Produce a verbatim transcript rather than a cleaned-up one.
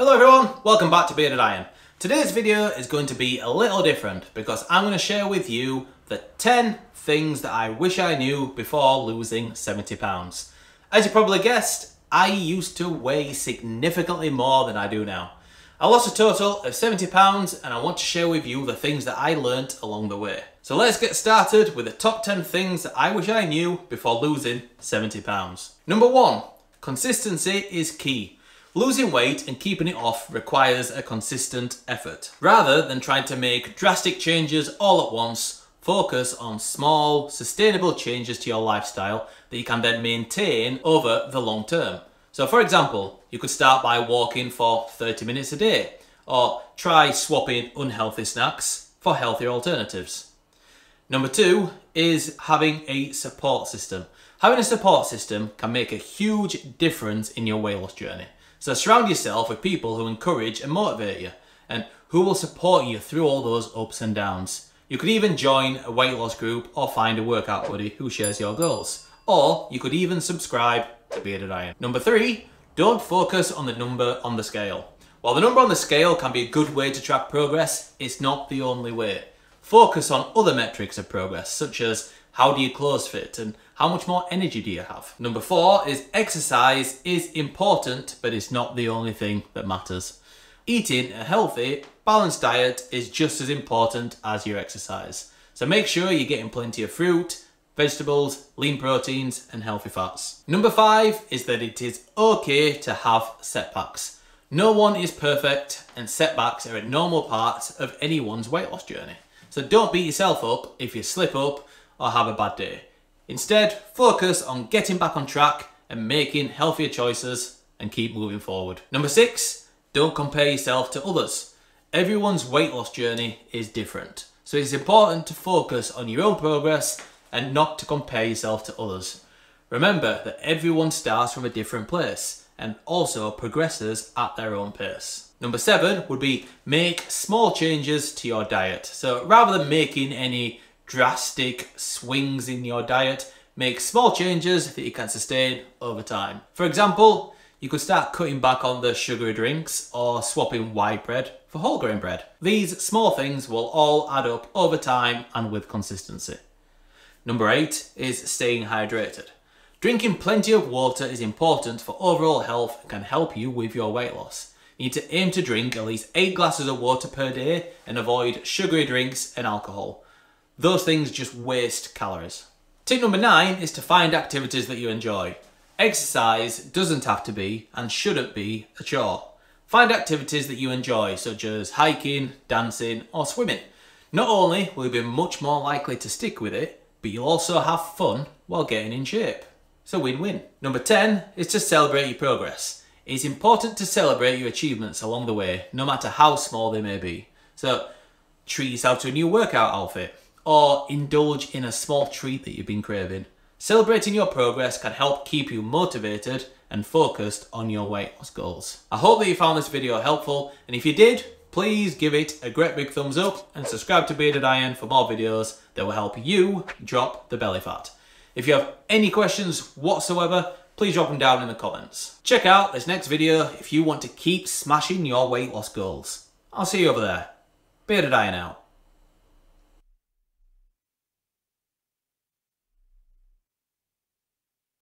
Hello everyone, welcome back to Bearded Iron. Today's video is going to be a little different because I'm going to share with you the ten things that I wish I knew before losing seventy pounds. As you probably guessed, I used to weigh significantly more than I do now. I lost a total of seventy pounds and I want to share with you the things that I learnt along the way. So let's get started with the top ten things that I wish I knew before losing seventy pounds. Number one, consistency is key. Losing weight and keeping it off requires a consistent effort. Rather than trying to make drastic changes all at once, focus on small, sustainable changes to your lifestyle that you can then maintain over the long term. So for example, you could start by walking for thirty minutes a day, or try swapping unhealthy snacks for healthier alternatives. Number two is having a support system. Having a support system can make a huge difference in your weight loss journey. So surround yourself with people who encourage and motivate you and who will support you through all those ups and downs. You could even join a weight loss group or find a workout buddy who shares your goals. Or you could even subscribe to Bearded Iron. Number three, don't focus on the number on the scale. While the number on the scale can be a good way to track progress, it's not the only way. Focus on other metrics of progress, such as how do you clothes fit and how much more energy do you have? Number four is exercise is important, but it's not the only thing that matters. Eating a healthy, balanced diet is just as important as your exercise. So make sure you're getting plenty of fruit, vegetables, lean proteins, and healthy fats. Number five is that it is okay to have setbacks. No one is perfect, and setbacks are a normal part of anyone's weight loss journey. So don't beat yourself up if you slip up or have a bad day. Instead, focus on getting back on track and making healthier choices and keep moving forward. Number six, don't compare yourself to others. Everyone's weight loss journey is different. So it's important to focus on your own progress and not to compare yourself to others. Remember that everyone starts from a different place and also progresses at their own pace. Number seven would be make small changes to your diet. So rather than making any drastic swings in your diet, make small changes that you can sustain over time. For example, you could start cutting back on the sugary drinks or swapping white bread for whole grain bread. These small things will all add up over time and with consistency. Number eight is staying hydrated. Drinking plenty of water is important for overall health and can help you with your weight loss. You need to aim to drink at least eight glasses of water per day and avoid sugary drinks and alcohol. Those things just waste calories. Tip number nine is to find activities that you enjoy. Exercise doesn't have to be and shouldn't be a chore. Find activities that you enjoy, such as hiking, dancing, or swimming. Not only will you be much more likely to stick with it, but you'll also have fun while getting in shape. So win-win. Number ten is to celebrate your progress. It's important to celebrate your achievements along the way, no matter how small they may be. So treat yourself to a new workout outfit or indulge in a small treat that you've been craving. Celebrating your progress can help keep you motivated and focused on your weight loss goals. I hope that you found this video helpful, and if you did, please give it a great big thumbs up and subscribe to Bearded Iron for more videos that will help you drop the belly fat. If you have any questions whatsoever, please drop them down in the comments. Check out this next video if you want to keep smashing your weight loss goals. I'll see you over there. Bearded Iron out.